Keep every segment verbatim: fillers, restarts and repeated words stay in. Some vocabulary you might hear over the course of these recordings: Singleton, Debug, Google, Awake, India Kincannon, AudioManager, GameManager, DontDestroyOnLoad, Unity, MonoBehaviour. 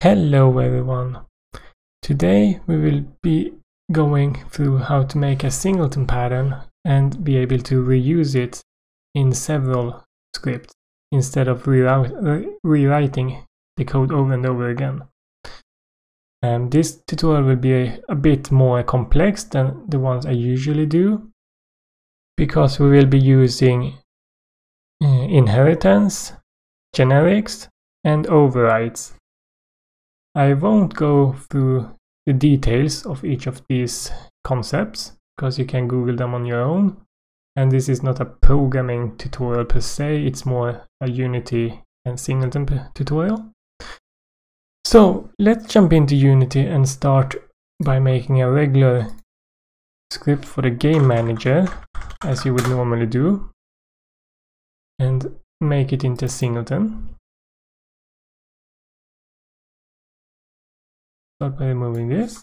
Hello everyone! Today we will be going through how to make a singleton pattern and be able to reuse it in several scripts instead of re rewriting the code over and over again. Um, this tutorial will be a, a bit more complex than the ones I usually do because we will be using uh, inheritance, generics and overrides. I won't go through the details of each of these concepts because you can Google them on your own, and this is not a programming tutorial per se, it's more a Unity and Singleton tutorial. So let's jump into Unity and start by making a regular script for the game manager as you would normally do and make it into Singleton. Start by removing this.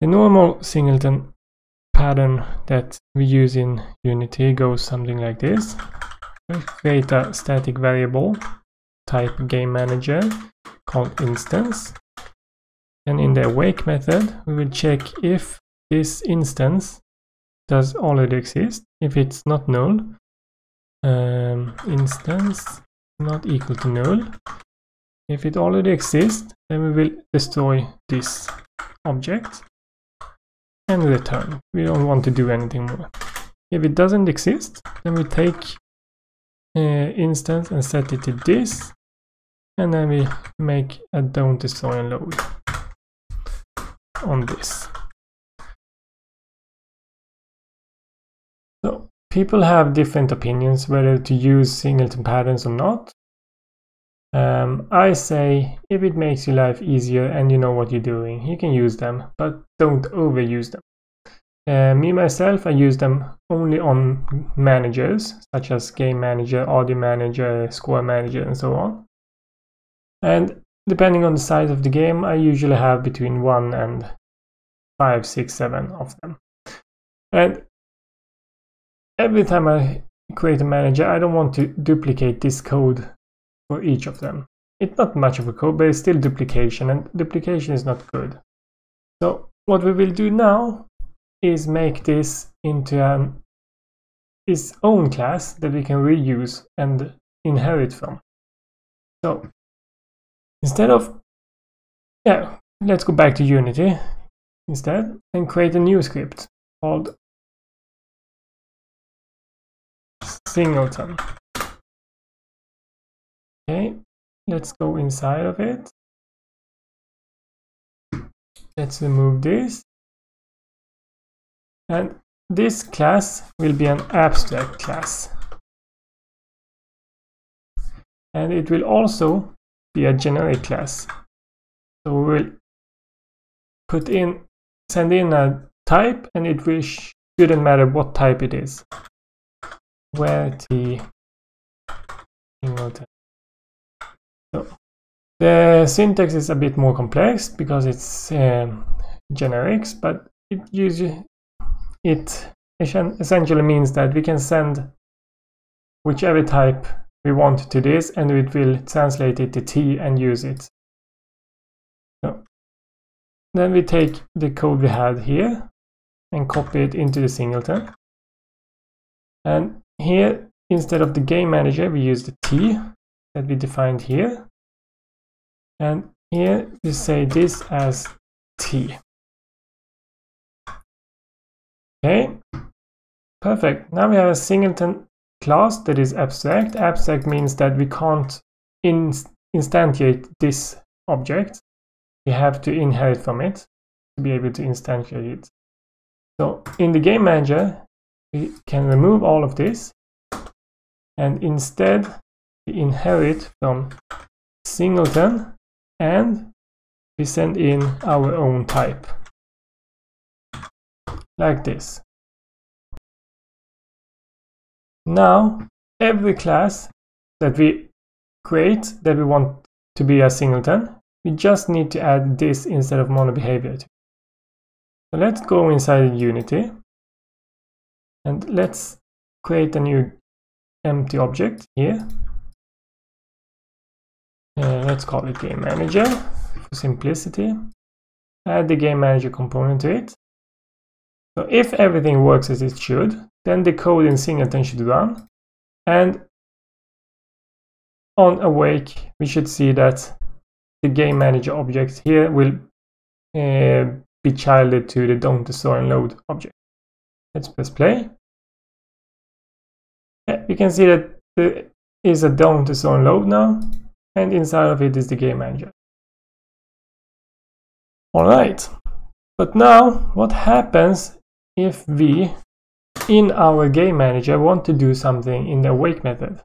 The normal singleton pattern that we use in Unity goes something like this. We'll create a static variable type GameManager called instance. And in the awake method, we will check if this instance does already exist. If it's not null, um, instance not equal to null. If it already exists, then we will destroy this object and return. We don't want to do anything more. If it doesn't exist, then we take uh, instance and set it to this, and then we make a DontDestroyOnLoad on this. So people have different opinions whether to use singleton patterns or not. Um, I say if it makes your life easier and you know what you're doing, you can use them, but don't overuse them. Uh, me myself, I use them only on managers such as Game Manager, AudioManager, Score Manager and so on. And depending on the size of the game, I usually have between one and five, six, seven of them. And every time I create a manager, I don't want to duplicate this code for each of them. It's not much of a code, but it's still duplication, and duplication is not good. So what we will do now is make this into an, its own class that we can reuse and inherit from. So instead of, yeah, let's go back to Unity instead and create a new script called Singleton. Okay, let's go inside of it. Let's remove this. And this class will be an abstract class. And it will also be a generic class. So we will put in, send in a type, and it will shouldn't matter what type it is. Where T Singleton. So, the syntax is a bit more complex because it's um, generics, but it usually it essentially means that we can send whichever type we want to this, and it will translate it to T and use it. So, then we take the code we had here and copy it into the singleton. And here, instead of the game manager, we use the T that we defined here, and here we say this as T. Okay, perfect. Now we have a singleton class that is abstract. Abstract means that we can't inst instantiate this object. We have to inherit from it to be able to instantiate it. So in the game manager, we can remove all of this, and instead we inherit from singleton and we send in our own type like this. Now every class that we create that we want to be a singleton, we just need to add this instead of MonoBehaviour. So let's go inside Unity and let's create a new empty object here. Uh, let's call it Game Manager for simplicity, add the game manager component to it. So if everything works as it should, then the code in Singleton should run, and on Awake we should see that the game manager object here will uh, be childed to the DontDestroyOnLoad object. Let's press play. Yeah, you can see that there is a DontDestroyOnLoad now, and inside of it is the game manager. Alright, but now what happens if we in our game manager want to do something in the awake method?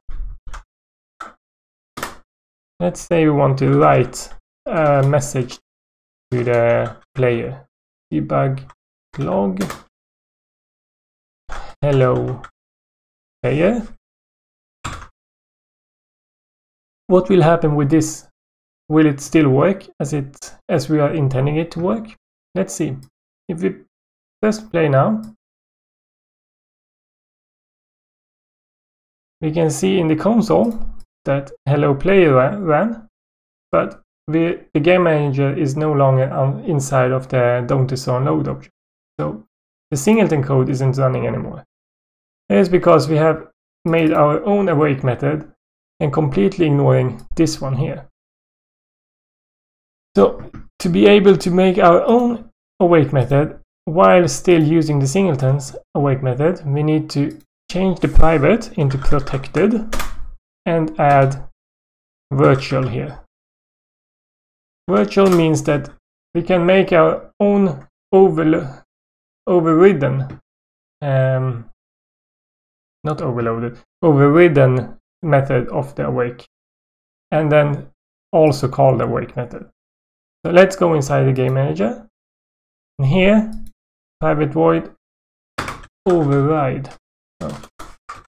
Let's say we want to write a message to the player. Debug log hello player. What will happen with this? Will it still work as it as we are intending it to work? Let's see. If we press play now, we can see in the console that hello player ran, but the, the game manager is no longer on, inside of the DontDestroyOnLoad object. So the Singleton code isn't running anymore. It is because we have made our own awake method and completely ignoring this one here. So to be able to make our own awake method while still using the Singleton's awake method, we need to change the private into protected and add virtual here. Virtual means that we can make our own over overridden, um, not overloaded, overridden method of the awake, and then also call the awake method. So let's go inside the game manager, and here private void override, oh,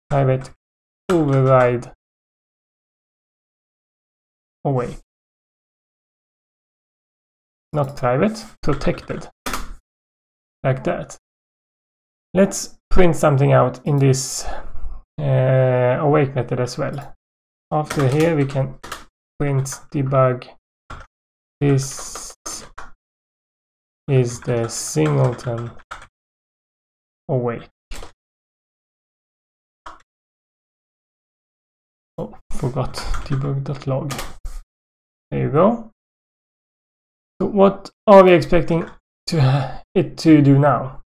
private override awake, not private, protected, like that. Let's print something out in this uh, awake method as well. After here we can print debug. This is the Singleton awake. Oh, forgot debug dot log. There you go. So what are we expecting to it to do now?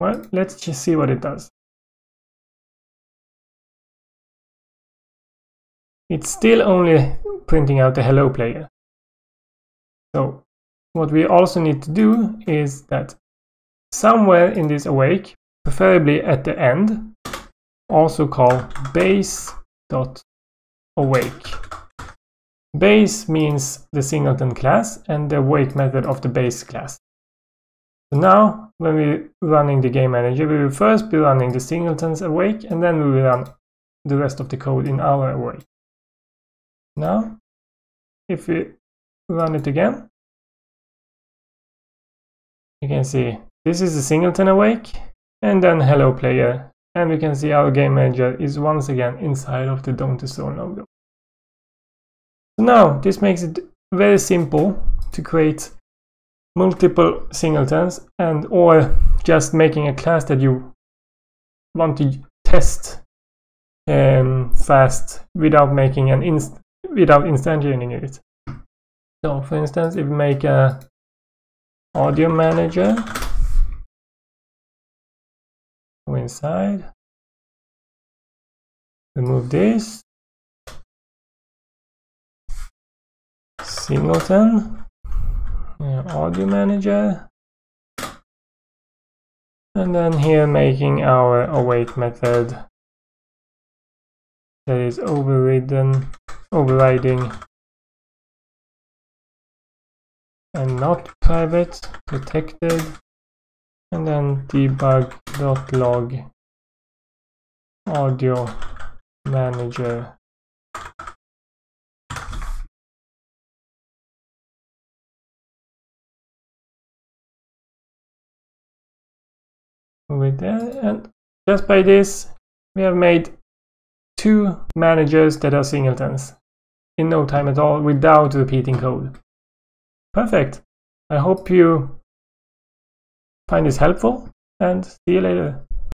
Well, let's just see what it does. It's still only printing out the hello player. So what we also need to do is that somewhere in this awake, preferably at the end, also call base dot awake. Base means the Singleton class and the awake method of the base class. So now when we're running the game manager, we will first be running the Singleton's awake, and then we will run the rest of the code in our awake. Now if we run it again, you can see this is the Singleton awake and then hello player, and we can see our game manager is once again inside of the DontDestroyOnLoad. So now this makes it very simple to create multiple Singletons, and or just making a class that you want to test um, fast without making an inst without instantiating it. So for instance, if we make a AudioManager, go inside, remove this, Singleton, AudioManager, and then here making our awake method that is overridden, overriding, and not private, protected, and then debug dot log audio manager. Over there, and just by this we have made two managers that are Singletons in no time at all without repeating code. Perfect. I hope you find this helpful, and see you later.